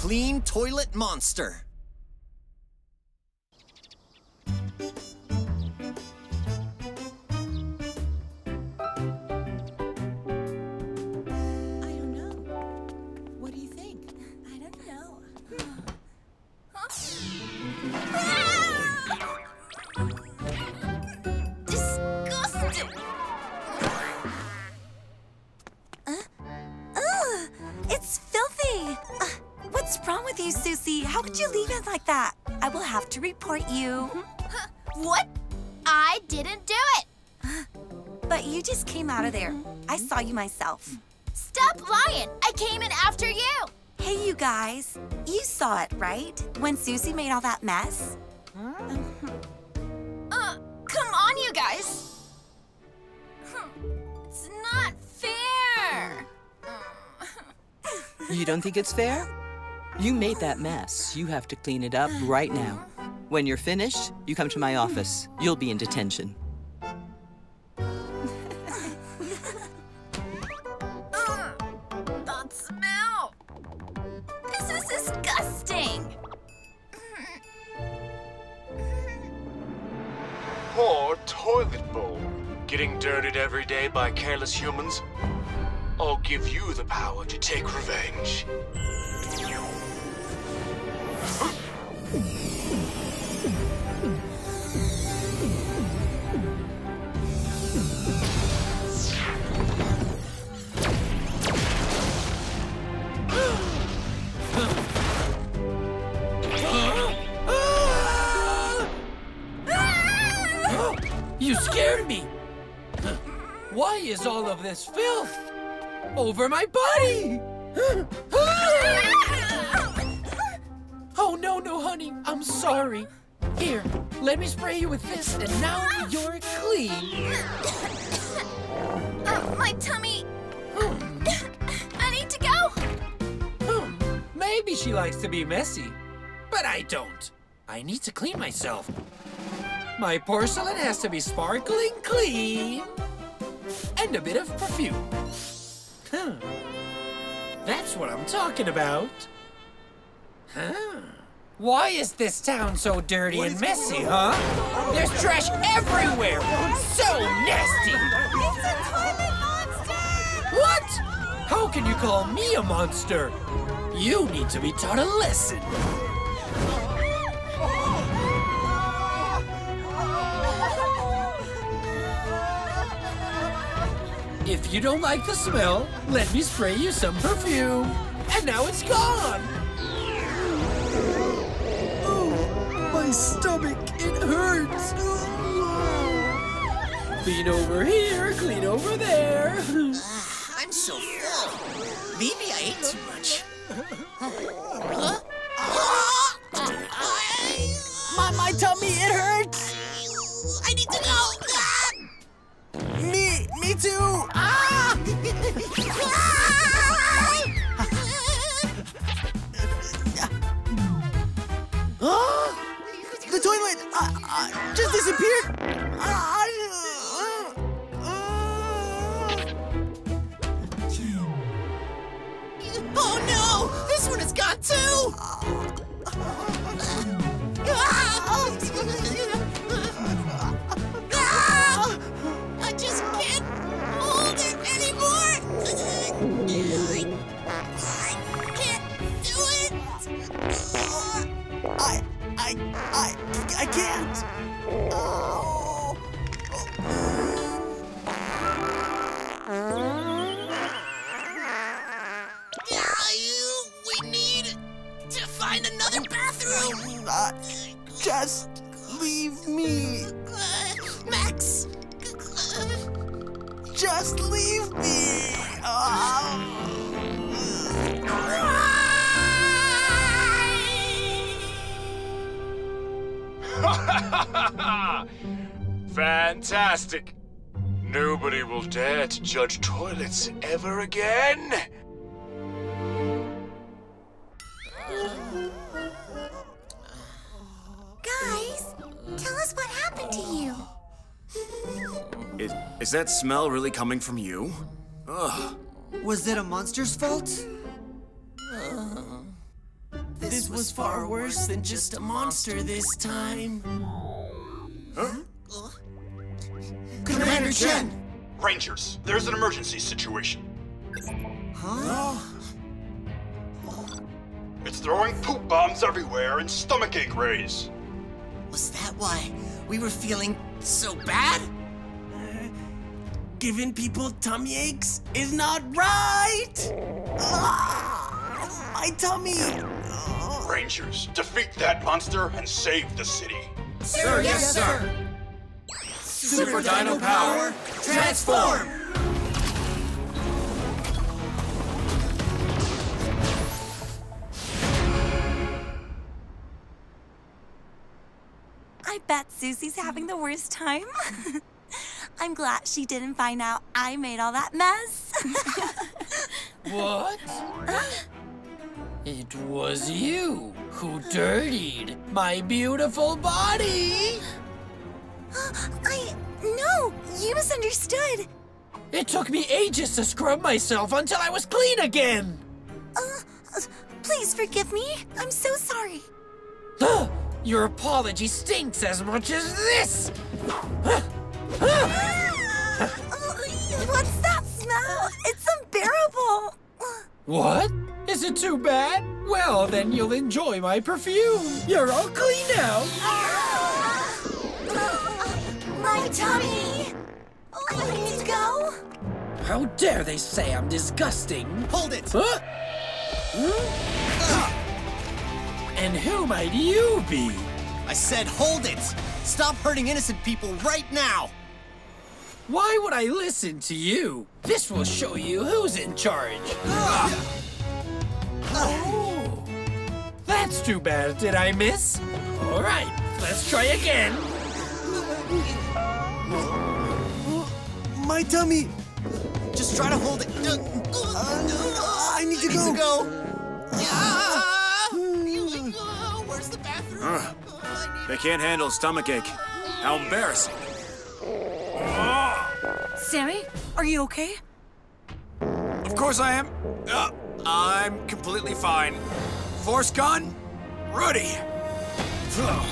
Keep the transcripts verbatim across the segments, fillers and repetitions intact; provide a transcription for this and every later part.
clean toilet monster. To report you. What? I didn't do it! But you just came out of there. I saw you myself. Stop lying! I came in after you! Hey, you guys. You saw it, right? When Susie made all that mess? Uh, come on, you guys! It's not fair! You don't think it's fair? You made that mess. You have to clean it up right now. When you're finished, you come to my office. You'll be in detention. uh, that smell! This is disgusting! Poor toilet bowl. Getting dirtied every day by careless humans. I'll give you the power to take revenge. You scared me! Why is all of this filth over my body? Oh, no, no, honey. I'm sorry. Here, let me spray you with this, and now you're clean. Uh, my tummy. I need to go. Maybe she likes to be messy, but I don't. I need to clean myself. My porcelain has to be sparkling clean and a bit of perfume. Huh. That's what I'm talking about. Huh. Why is this town so dirty and messy, huh? There's trash everywhere! So nasty! It's a toilet monster! What? How can you call me a monster? You need to be taught a lesson. If you don't like the smell, let me spray you some perfume. And now it's gone! Oh, my stomach, it hurts! Clean over here, clean over there. I'm so full. Maybe I ate too much. Huh? My, my tummy, it hurts! I need to go! Me, me too! Ah! Ah! The toilet uh, uh, just disappeared! Ah! Oh no! This one has got two! Ah! I, I, I, I can't. Oh. We need to find another bathroom. Uh, just leave me, uh, Max. Just leave me. Uh. Fantastic! Nobody will dare to judge toilets ever again! Guys, tell us what happened to you. Is, is that smell really coming from you? Ugh. Was it a monster's fault? Uh. This was far worse than just a monster this time. Huh? Commander Chen! Rangers, there's an emergency situation. Huh? It's throwing poop bombs everywhere and stomachache rays. Was that why we were feeling so bad? Uh, giving people tummy aches is not right! Ah, my tummy! Oh. Rangers, defeat that monster and save the city. Sir, yes, sir! Super Dino Power, transform! I bet Susie's having the worst time. I'm glad she didn't find out I made all that mess. What? It was you who dirtied my beautiful body! I... no! You misunderstood! It took me ages to scrub myself until I was clean again! Uh, please forgive me. I'm so sorry. Your apology stinks as much as this! What's that smell? It's unbearable! What? Is it too bad? Well, then you'll enjoy my perfume. You're all clean now! My tummy! Oh, I need to go! How dare they say I'm disgusting! Hold it! Huh? Hmm? Uh. And who might you be? I said hold it! Stop hurting innocent people right now! Why would I listen to you? This will show you who's in charge! Uh. Uh. Oh! That's too bad, did I miss? Alright, let's try again! My tummy! Just try to hold it. Uh, I need to I go. Need to go. Ah! Where's the bathroom? Uh, they can't handle stomachache. How embarrassing! Sammy, are you okay? Of course I am. Uh, I'm completely fine. Force gun, ready. Uh.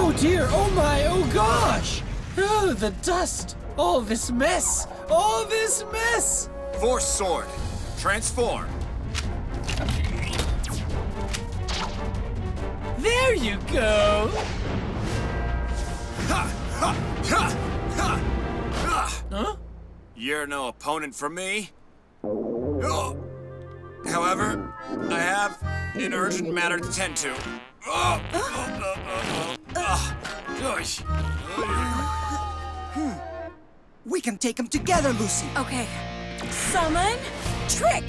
Oh dear, oh my, oh gosh! Oh, the dust! All this mess! All this mess! Force sword. Transform. There you go! Ha, ha, ha, ha, ha. Huh? You're no opponent for me. Oh. However, I have an urgent matter to tend to. Oh, oh, oh, oh, oh. We can take them together, Lucy. Okay. Summon Trix.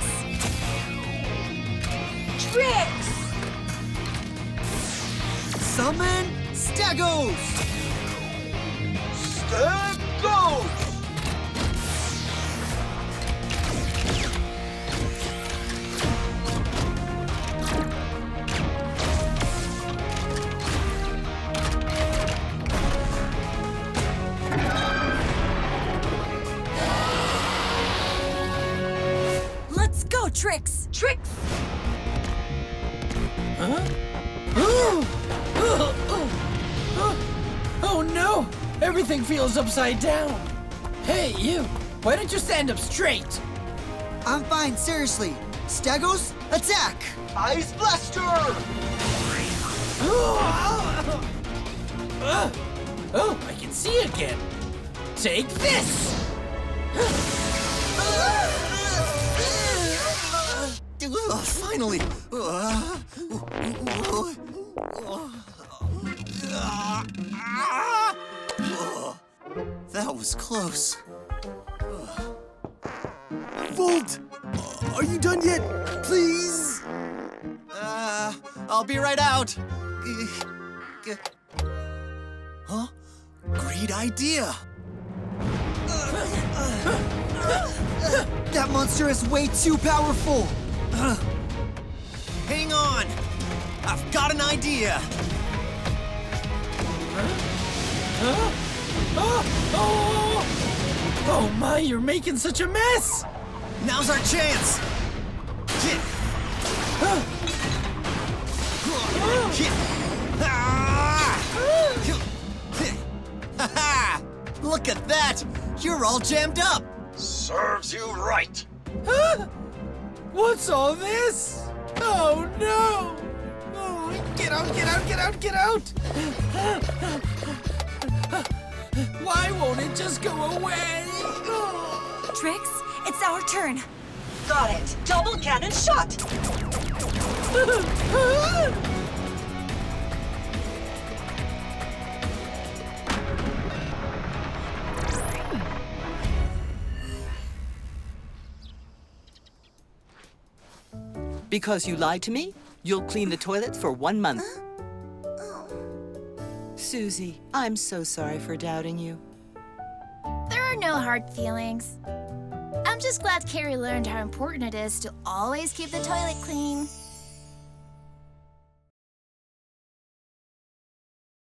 Trix. Summon Stegos. Stegos. Trix! Trix! Huh? Ooh. Oh, oh. Oh no! Everything feels upside down! Hey, you! Why don't you stand up straight? I'm fine, seriously. Stegos, attack! Ice Blaster! Oh, oh. Oh, I can see again! Take this! Oh, finally! That was close. Volt! Are you done yet? Please? Uh, I'll be right out. Huh? Great idea! That monster is way too powerful! Uh, hang on! I've got an idea! Huh? Huh? Oh, oh! Oh my, you're making such a mess! Now's our chance! Look at that! You're all jammed up! Serves you right! Huh? What's all this? Oh no! Oh, get out, get out, get out, get out! Why won't it just go away? Oh. Trix, it's our turn. Got it. Double cannon shot! Because you lied to me, you'll clean the toilets for one month. Huh? Oh. Susie, I'm so sorry for doubting you. There are no hard feelings. I'm just glad Carrie learned how important it is to always keep the toilet clean.